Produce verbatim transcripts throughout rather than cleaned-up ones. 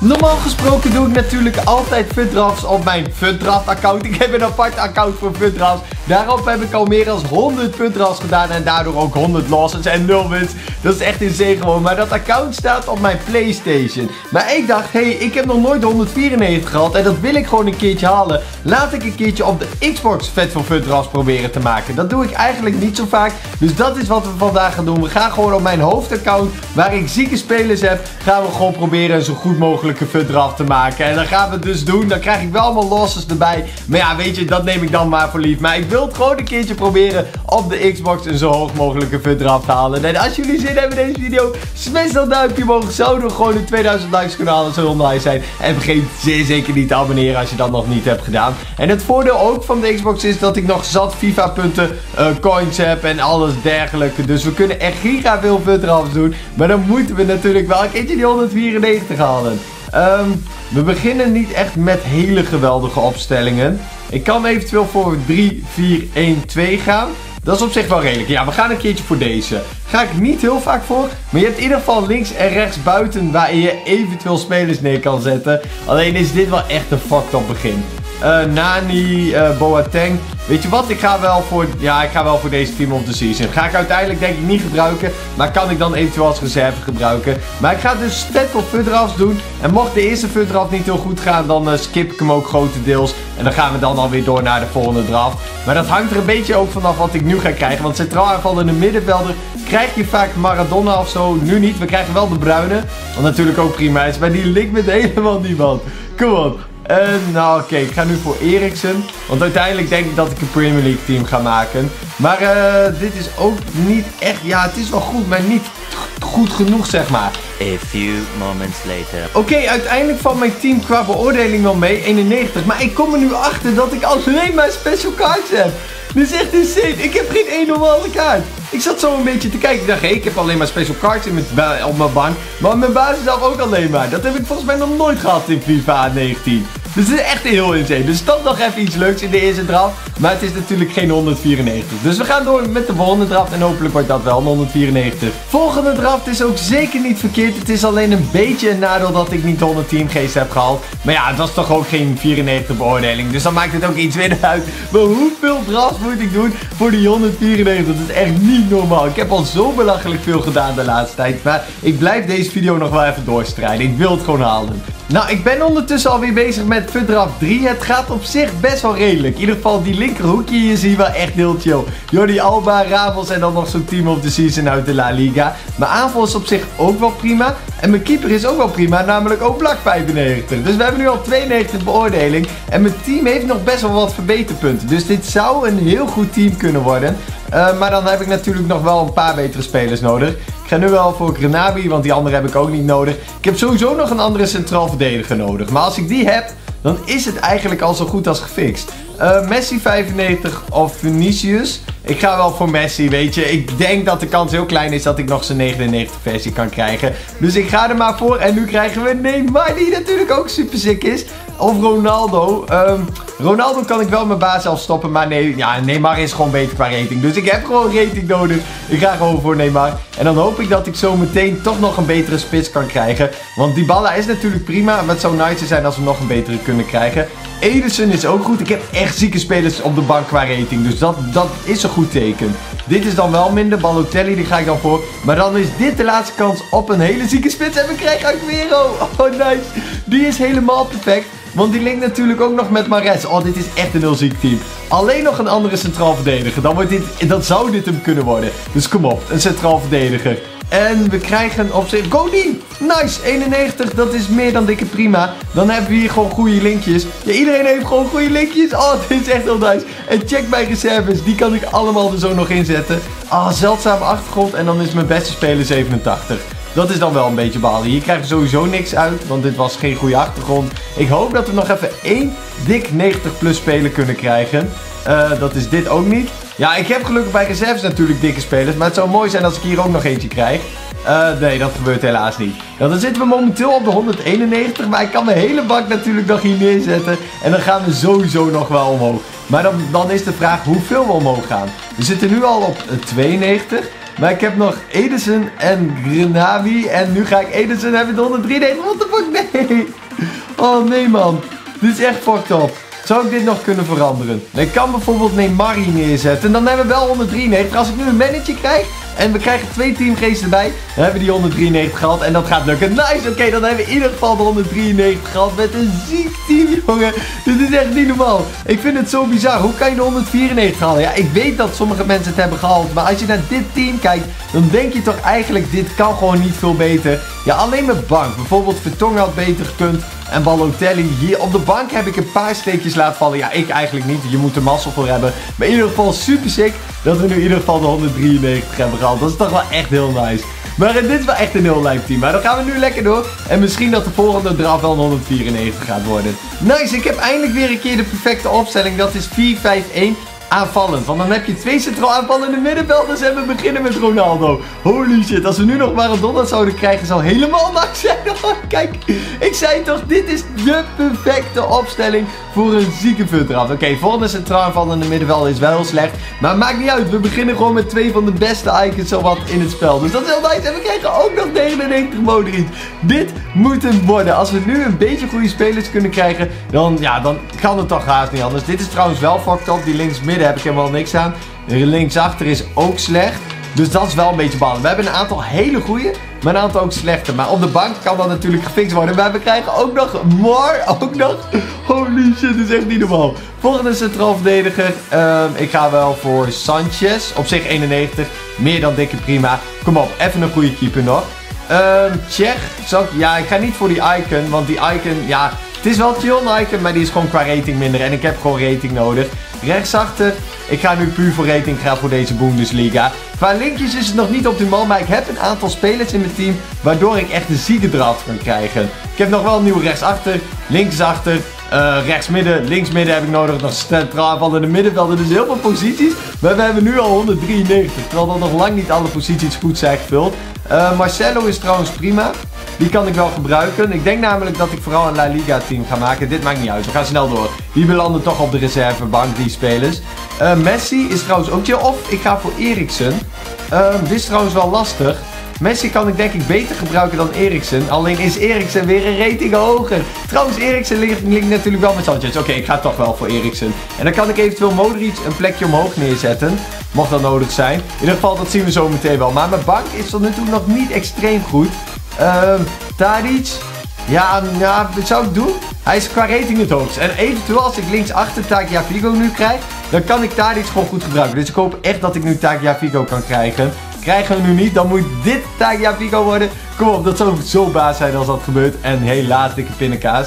Normaal gesproken doe ik natuurlijk altijd FunDrafts op mijn FunDraft account. Ik heb een apart account voor FunDrafts. Daarop heb ik al meer dan honderd FunDrafts gedaan en daardoor ook honderd losses en nul wins. Dat is echt insane gewoon. Maar dat account staat op mijn PlayStation. Maar ik dacht, hé, hey, ik heb nog nooit honderdvierennegentig gehad en dat wil ik gewoon een keertje halen. Laat ik een keertje op de Xbox vet voor FunDrafts proberen te maken. Dat doe ik eigenlijk niet zo vaak. Dus dat is wat we vandaag gaan doen. We gaan gewoon op mijn hoofdaccount, waar ik zieke spelers heb, gaan we gewoon proberen zo goed mogelijk een FunDraft te maken. En dan gaan we het dus doen. Dan krijg ik wel allemaal losses erbij. Maar ja, weet je, dat neem ik dan maar voor lief. Maar ik wil het gewoon een keertje proberen op de Xbox een zo hoog mogelijk een FunDraft te halen. En als jullie zin hebben in deze video, smash dat duimpje omhoog. Zouden we gewoon de tweeduizend likes kunnen halen. Zou online zijn. En vergeet zeer zeker niet te abonneren als je dat nog niet hebt gedaan. En het voordeel ook van de Xbox is dat ik nog zat FIFA punten, uh, coins heb en alles dergelijke. Dus we kunnen echt giga veel FunDrafts doen. Maar dan moeten we natuurlijk wel een keertje die honderdvierennegentig halen. Um, we beginnen niet echt met hele geweldige opstellingen. Ik kan eventueel voor drie vier een twee gaan. Dat is op zich wel redelijk. Ja, we gaan een keertje voor deze. Ga ik niet heel vaak voor. Maar je hebt in ieder geval links en rechts buiten waarin je eventueel spelers neer kan zetten. Alleen is dit wel echt een fucked up begin. Uh, Nani, uh, Boateng. Weet je wat, ik ga wel voor, ja, ik ga wel voor deze Team of the Season. Ga ik uiteindelijk denk ik niet gebruiken. Maar kan ik dan eventueel als reserve gebruiken. Maar ik ga dus stat op FunDrafts doen. En mocht de eerste FunDraft niet heel goed gaan, dan uh, skip ik hem ook grotendeels. En dan gaan we dan alweer door naar de volgende draft. Maar dat hangt er een beetje ook vanaf wat ik nu ga krijgen. Want centraal aanvallende middenvelder krijg je vaak Maradona of zo. Nu niet, we krijgen wel De Bruyne. Wat natuurlijk ook prima is. Maar die linkt met helemaal niemand. Kom op. Uh, nou oké, okay. Ik ga nu voor Eriksen. Want uiteindelijk denk ik dat ik een Premier League team ga maken. Maar uh, dit is ook niet echt... Ja, het is wel goed, maar niet goed genoeg, zeg maar. A few moments later. Oké, okay, uiteindelijk valt mijn team qua beoordeling wel mee. eenennegentig. Maar ik kom er nu achter dat ik alleen maar special cards heb. Dit is echt insane. Ik heb geen één normale kaart. Ik zat zo een beetje te kijken. Ik dacht, hé, ik heb alleen maar special cards in mijn, op mijn bank. Maar mijn basis af ook alleen maar. Dat heb ik volgens mij nog nooit gehad in FIFA negentien. Dus het is echt heel insane. Dus dat nog even iets leuks in de eerste draft. Maar het is natuurlijk geen honderdvierennegentig. Dus we gaan door met de volgende draft. En hopelijk wordt dat wel een honderdvierennegentig. Volgende draft is ook zeker niet verkeerd. Het is alleen een beetje een nadeel dat ik niet honderd teamgeesten heb gehaald. Maar ja, het was toch ook geen vierennegentig beoordeling. Dus dan maakt het ook iets minder uit. Maar hoeveel drafts moet ik doen voor die honderdvierennegentig? Dat is echt niet normaal. Ik heb al zo belachelijk veel gedaan de laatste tijd. Maar ik blijf deze video nog wel even doorstrijden. Ik wil het gewoon halen. Nou, ik ben ondertussen alweer bezig met FunDraft drie. Het gaat op zich best wel redelijk. In ieder geval die linkerhoekje hier zie je wel echt heel chill. Jordi Alba, Ramos en dan nog zo'n Team of the Season uit de La Liga. Mijn aanval is op zich ook wel prima. En mijn keeper is ook wel prima, namelijk Oblak vijfennegentig. Dus we hebben nu al tweeënnegentig beoordeling. En mijn team heeft nog best wel wat verbeterpunten. Dus dit zou een heel goed team kunnen worden. Uh, maar dan heb ik natuurlijk nog wel een paar betere spelers nodig. Ik ga nu wel voor Gnabry, want die andere heb ik ook niet nodig. Ik heb sowieso nog een andere centraal verdediger nodig. Maar als ik die heb, dan is het eigenlijk al zo goed als gefixt. Uh, Messi vijfennegentig of Vinicius. Ik ga wel voor Messi, weet je. Ik denk dat de kans heel klein is dat ik nog zijn negenennegentig versie kan krijgen. Dus ik ga er maar voor. En nu krijgen we Neymar, die natuurlijk ook super sick is. Of Ronaldo. Um, Ronaldo kan ik wel mijn baas zelf stoppen. Maar nee, ja, Neymar is gewoon beter qua rating. Dus ik heb gewoon rating nodig. Ik ga gewoon voor Neymar. En dan hoop ik dat ik zo meteen toch nog een betere spits kan krijgen. Want Dybala is natuurlijk prima. Maar het zou nice zijn als we nog een betere kunnen krijgen. Ederson is ook goed. Ik heb echt zieke spelers op de bank qua rating. Dus dat, dat is een goed teken. Dit is dan wel minder. Balotelli, die ga ik dan voor. Maar dan is dit de laatste kans op een hele zieke spits. En we krijgen Aguero. Oh, nice. Die is helemaal perfect. Want die linkt natuurlijk ook nog met Mahrez. Oh, dit is echt een heel ziek team. Alleen nog een andere centraal verdediger. Dan wordt dit, dat zou dit hem kunnen worden. Dus kom op, een centraal verdediger. En we krijgen op zich... Godin! Nice! eenennegentig, dat is meer dan dikke prima. Dan hebben we hier gewoon goede linkjes. Ja, iedereen heeft gewoon goede linkjes. Oh, dit is echt heel nice. En check mijn reserves. Die kan ik allemaal er zo nog inzetten. Ah, oh, zeldzame achtergrond. En dan is mijn beste speler zevenentachtig. Dat is dan wel een beetje balen. Hier krijg je sowieso niks uit, want dit was geen goede achtergrond. Ik hoop dat we nog even één dik negentig plus speler kunnen krijgen. Uh, dat is dit ook niet. Ja, ik heb gelukkig bij reserves natuurlijk dikke spelers. Maar het zou mooi zijn als ik hier ook nog eentje krijg. Uh, nee, dat gebeurt helaas niet. Nou, dan zitten we momenteel op de honderdeenennegentig. Maar ik kan mijn hele bank natuurlijk nog hier neerzetten. En dan gaan we sowieso nog wel omhoog. Maar dan, dan is de vraag hoeveel we omhoog gaan. We zitten nu al op tweeënnegentig. Maar ik heb nog Edison en Grenavi. En nu ga ik Edison hebben de honderddrie daten. What the fuck? Nee. Oh nee, man. Dit is echt fucked up. Zou ik dit nog kunnen veranderen? Ik kan bijvoorbeeld Neymar neerzetten. En dan hebben we wel honderddraaierennegentig. Als ik nu een manager krijg. En we krijgen twee teamgeesten erbij. Dan hebben we die honderddraaierennegentig gehad. En dat gaat lukken. Nice. Oké, okay, dan hebben we in ieder geval de honderddrieënnegentig gehad. Met een ziek team, jongen. Dit is echt niet normaal. Ik vind het zo bizar. Hoe kan je de honderdvierennegentig halen? Ja, ik weet dat sommige mensen het hebben gehaald. Maar als je naar dit team kijkt. Dan denk je toch eigenlijk. Dit kan gewoon niet veel beter. Ja, alleen met bank. Bijvoorbeeld Vertongen had beter gekund. En Balotelli hier. Op de bank heb ik een paar steekjes laten vallen. Ja, ik eigenlijk niet. Je moet er mazzel voor hebben. Maar in ieder geval super sick. Dat we nu in ieder geval de honderddrieënnegentig hebben gehaald. Dat is toch wel echt heel nice. Maar dit is wel echt een heel lijp team. Maar dan gaan we nu lekker door. En misschien dat de volgende draf wel een honderdvierennegentig gaat worden. Nice, ik heb eindelijk weer een keer de perfecte opstelling. Dat is vier vijf een. Aanvallend, want dan heb je twee centraal aanvallende middenvelders en we beginnen met Ronaldo. Holy shit, als we nu nog Maradona zouden krijgen, zou helemaal niks zijn. Kijk, ik zei toch, dit is de perfecte opstelling voor een zieke futdraf. Oké, okay, volgende centraal aanvallende middenvelder is wel heel slecht, maar maakt niet uit. We beginnen gewoon met twee van de beste icons zowat in het spel. Dus dat is heel nice en we krijgen ook nog negenennegentig Modric. Dit moet hem worden. Als we nu een beetje goede spelers kunnen krijgen, dan, ja, dan kan het toch haast niet anders. Dit is trouwens wel fucked up, die links midden. Daar heb ik helemaal niks aan. Linksachter is ook slecht. Dus dat is wel een beetje ballen. We hebben een aantal hele goede, maar een aantal ook slechte. Maar op de bank kan dat natuurlijk gefixt worden. Maar we krijgen ook nog more. Ook nog. Holy shit, dit is echt niet normaal. Volgende centraal verdediger. Uh, ik ga wel voor Sanchez. Op zich eenennegentig. Meer dan dikke prima. Kom op, even een goede keeper nog. Uh, Tsjech. Ja, ik ga niet voor die icon. Want die icon, ja... Het is wel chill een icon, maar die is gewoon qua rating minder. En ik heb gewoon rating nodig. Rechtsachter. Ik ga nu puur voor rating. Ik ga voor deze Bundesliga. Qua linkjes is het nog niet optimaal. Maar ik heb een aantal spelers in mijn team. Waardoor ik echt een zieke draft kan krijgen. Ik heb nog wel een nieuwe rechtsachter. Linksachter. Uh, rechtsmidden. Linksmidden heb ik nodig. Nog centraal aanvallen in de middenvelden. Dus heel veel posities. Maar we hebben nu al honderddrieënnegentig. Terwijl dan nog lang niet alle posities goed zijn gevuld. Uh, Marcelo is trouwens prima. Die kan ik wel gebruiken. Ik denk namelijk dat ik vooral een La Liga team ga maken. Dit maakt niet uit. We gaan snel door. Die belanden toch op de reservebank, die spelers. Uh, Messi is trouwens ook chill. Of ik ga voor Eriksen. Uh, dit is trouwens wel lastig. Messi kan ik denk ik beter gebruiken dan Eriksen. Alleen is Eriksen weer een rating hoger. Trouwens, Eriksen ligt, ligt natuurlijk wel met Sanchez. Oké, okay, ik ga toch wel voor Eriksen. En dan kan ik eventueel Modric een plekje omhoog neerzetten. Mocht dat nodig zijn. In ieder geval, dat zien we zo meteen wel. Maar mijn bank is tot nu toe nog niet extreem goed. Ehm, uh, Tadic. Ja, ja, dat zou ik doen. Hij is qua rating het hoogst. En eventueel als ik linksachter Tagliafico nu krijg, dan kan ik Tadic gewoon goed gebruiken. Dus ik hoop echt dat ik nu Tagliafico kan krijgen. Krijgen we nu niet, dan moet dit Tagliafico worden. Kom op, dat zou zo baas zijn als dat gebeurt. En helaas dikke pindakaas.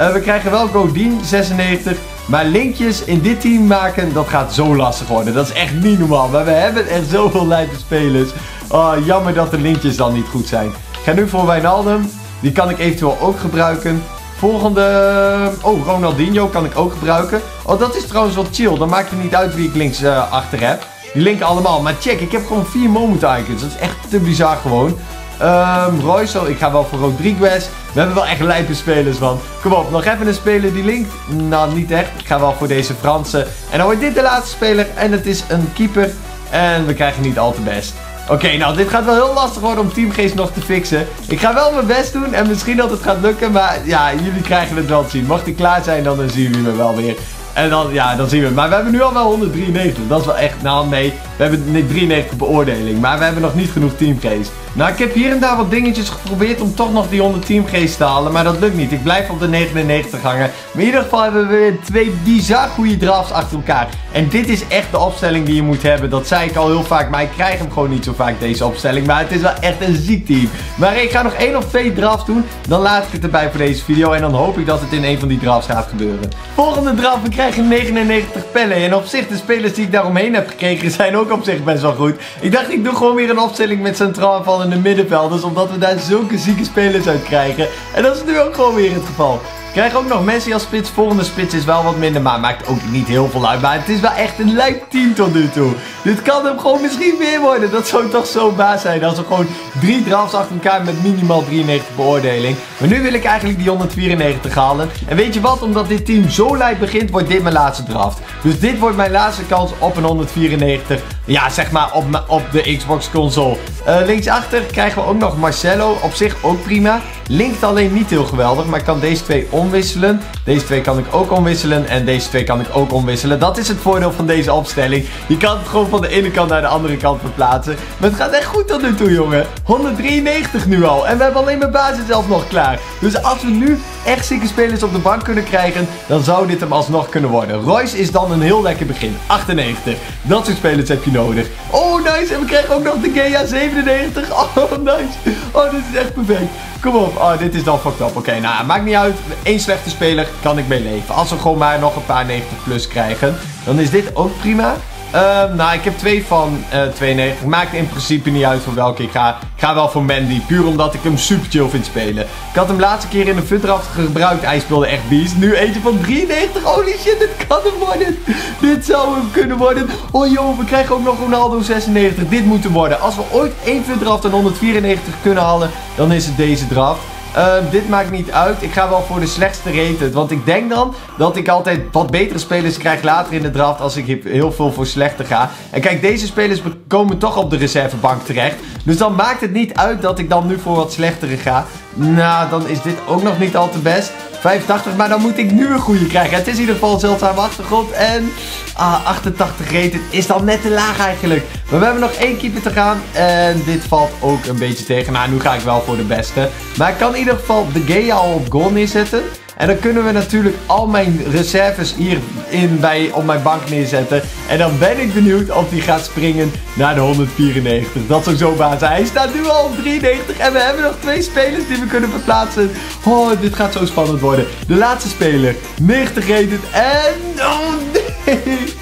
Uh, we krijgen wel Godin, zesennegentig. Maar linkjes in dit team maken, dat gaat zo lastig worden. Dat is echt niet normaal. Maar we hebben echt zoveel lijpe spelers. Oh, jammer dat de linkjes dan niet goed zijn. Ik ga nu voor Wijnaldum. Die kan ik eventueel ook gebruiken. Volgende... Oh, Ronaldinho kan ik ook gebruiken. Oh, dat is trouwens wel chill. Dan maakt het niet uit wie ik links uh, achter heb. Die linken allemaal. Maar check, ik heb gewoon vier moment icons. Dat is echt te bizar gewoon. Um, Royce, ik ga wel voor Rodriguez. We hebben wel echt lijpe spelers, man. Kom op, nog even een speler die linkt. Nou, niet echt. Ik ga wel voor deze Fransen. En dan wordt dit de laatste speler. En het is een keeper. En we krijgen niet al te best. Oké, okay, nou dit gaat wel heel lastig worden om teamgeest nog te fixen. Ik ga wel mijn best doen en misschien dat het gaat lukken. Maar ja, jullie krijgen het wel te zien. Mocht ik klaar zijn, dan zien jullie me wel weer. En dan, ja, dan zien we het. Maar we hebben nu al wel honderddrieënnegentig. Dat is wel echt, nou nee. We hebben drieënnegentig beoordeling. Maar we hebben nog niet genoeg teamgeest. Nou, ik heb hier en daar wat dingetjes geprobeerd om toch nog die honderd teamgeest te halen. Maar dat lukt niet. Ik blijf op de negenennegentig hangen. Maar in ieder geval hebben we weer twee bizar goede drafts achter elkaar. En dit is echt de opstelling die je moet hebben. Dat zei ik al heel vaak. Maar ik krijg hem gewoon niet zo vaak, deze opstelling. Maar het is wel echt een ziek team. Maar ik ga nog één of twee drafts doen. Dan laat ik het erbij voor deze video. En dan hoop ik dat het in één van die drafts gaat gebeuren. Volgende draft, we krijgen negenennegentig pellen. En op zich, de spelers die ik daaromheen heb gekregen zijn ook op zich best wel goed. Ik dacht, ik doe gewoon weer een opstelling met centraal aanval in de middenvelders, omdat we daar zulke zieke spelers uit krijgen. En dat is nu ook gewoon weer het geval. Ik krijg ook nog Messi als spits. Volgende spits is wel wat minder, maar maakt ook niet heel veel uit. Maar het is wel echt een lijp team tot nu toe. Dit kan hem gewoon misschien weer worden. Dat zou toch zo baas zijn als we gewoon drie drafts achter elkaar met minimaal drieënnegentig beoordeling. Maar nu wil ik eigenlijk die honderdvierennegentig halen. En weet je wat? Omdat dit team zo light begint, wordt dit mijn laatste draft. Dus dit wordt mijn laatste kans op een honderdvierennegentig. Ja, zeg maar op, op de Xbox console. Uh, linksachter krijgen we ook nog Marcelo. Op zich ook prima. Linkt alleen niet heel geweldig. Maar ik kan deze twee omwisselen. Deze twee kan ik ook omwisselen. En deze twee kan ik ook omwisselen. Dat is het voordeel van deze opstelling. Je kan het gewoon van de ene kant naar de andere kant verplaatsen. Maar het gaat echt goed tot nu toe, jongen. honderddrieënnegentig nu al. En we hebben alleen mijn basis zelf nog klaar. Dus als we nu echt zieke spelers op de bank kunnen krijgen, dan zou dit hem alsnog kunnen worden. Royce is dan een heel lekker begin. achtennegentig. Dat soort spelers heb je nodig. Oh, nice. En we krijgen ook nog de Gea zevenennegentig. Oh, nice. Oh, dit is echt perfect. Kom op. Oh, dit is dan fucked up. Oké, okay, nou, maakt niet uit. Eén slechte speler kan ik mee leven. Als we gewoon maar nog een paar negentig plus krijgen, dan is dit ook prima. Uh, nou, ik heb twee van uh, tweeënnegentig. Maakt in principe niet uit voor welke ik ga. Ik ga wel voor Mandy. Puur omdat ik hem super chill vind spelen. Ik had hem laatste keer in een futdraft gebruikt. Hij speelde echt beast. Nu eentje van drieënnegentig. Holy shit, dit kan hem worden. Dit zou hem kunnen worden. Oh joh, we krijgen ook nog Ronaldo zesennegentig. Dit moet hem worden. Als we ooit één futdraft en honderdvierennegentig kunnen halen, dan is het deze draft. Uh, dit maakt niet uit. Ik ga wel voor de slechtste rated. Want ik denk dan dat ik altijd wat betere spelers krijg later in de draft als ik heel veel voor slechte ga. En kijk, deze spelers komen toch op de reservebank terecht. Dus dan maakt het niet uit dat ik dan nu voor wat slechtere ga. Nou, dan is dit ook nog niet al te best. vijfentachtig, maar dan moet ik nu een goede krijgen. Het is in ieder geval een zeldzame achtergrond. En ah, achtentachtig rated is dan net te laag eigenlijk. Maar we hebben nog één keeper te gaan. En dit valt ook een beetje tegen. Nou, nu ga ik wel voor de beste. Maar ik kan in ieder geval de Gea al op goal neerzetten. En dan kunnen we natuurlijk al mijn reserves hier in bij, op mijn bank neerzetten. En dan ben ik benieuwd of die gaat springen naar de honderdvierennegentig. Dat zou zo baas zijn. Hij staat nu al op drieënnegentig. En we hebben nog twee spelers die we kunnen verplaatsen. Oh, dit gaat zo spannend worden. De laatste speler. negentig rated. En... oh nee.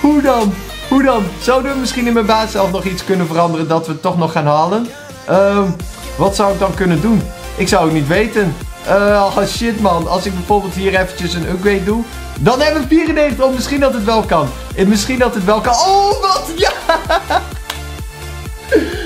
Hoe dan? Hoe dan? Zouden we misschien in mijn baas zelf nog iets kunnen veranderen dat we toch nog gaan halen? Uh, wat zou ik dan kunnen doen? Ik zou het niet weten. Uh, oh shit man, als ik bijvoorbeeld hier eventjes een upgrade doe, dan hebben we vierennegentig. Oh, misschien dat het wel kan. Misschien dat het wel kan. Oh, wat? Ja!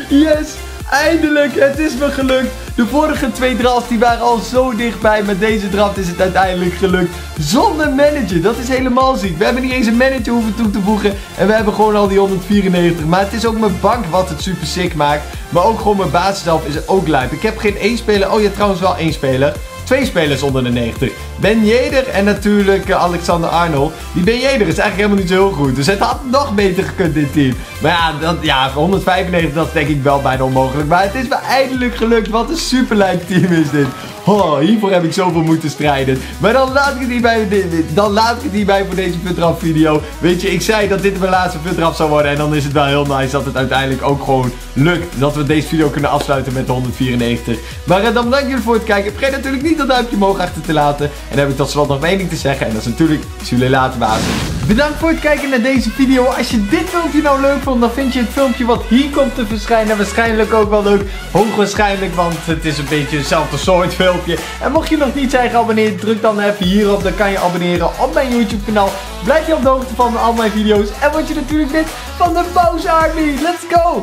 Yes! Eindelijk, het is me gelukt. De vorige twee drafts die waren al zo dichtbij. Met deze draft is het uiteindelijk gelukt. Zonder manager, dat is helemaal ziek. We hebben niet eens een manager hoeven toe te voegen. En we hebben gewoon al die honderdvierennegentig. Maar het is ook mijn bank wat het super sick maakt. Maar ook gewoon mijn basis zelf is ook lijp. Ik heb geen één speler. Oh ja, trouwens wel één speler. Twee spelers onder de negentig. Ben Yedder en natuurlijk uh, Alexander Arnold. Die Ben Yedder is eigenlijk helemaal niet zo heel goed. Dus het had nog beter gekund, dit team. Maar ja, dat, ja honderdvijfennegentig, dat is denk ik wel bijna onmogelijk. Maar het is me eindelijk gelukt. Wat een superlijp team is dit. Oh, hiervoor heb ik zoveel moeten strijden. Maar dan laat ik het hierbij, dan laat ik het hierbij voor deze futrap video. Weet je, ik zei dat dit mijn laatste futrap zou worden. En dan is het wel heel nice dat het uiteindelijk ook gewoon lukt. Dat we deze video kunnen afsluiten met de honderdvierennegentig. Maar uh, dan bedankt jullie voor het kijken. Vergeet natuurlijk niet dat duimpje omhoog achter te laten. En dan heb ik tot slot nog één ding te zeggen. En dat is natuurlijk, zie jullie later, baas. Bedankt voor het kijken naar deze video. Als je dit filmpje nou leuk vond, dan vind je het filmpje wat hier komt te verschijnen waarschijnlijk ook wel leuk. Hoogwaarschijnlijk, want het is een beetje hetzelfde soort filmpje. En mocht je nog niet zijn geabonneerd, druk dan even hierop. Dan kan je abonneren op mijn YouTube kanaal. Blijf je op de hoogte van al mijn video's. En word je natuurlijk lid van de Bawz Army. Let's go!